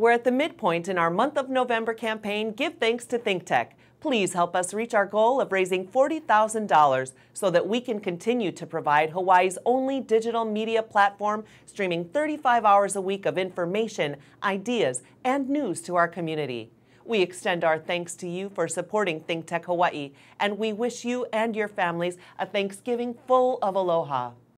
We're at the midpoint in our Month of November campaign, Give Thanks to ThinkTech. Please help us reach our goal of raising $40,000 so that we can continue to provide Hawaii's only digital media platform, streaming 35 hours a week of information, ideas, and news to our community. We extend our thanks to you for supporting ThinkTech Hawaii, and we wish you and your families a Thanksgiving full of aloha.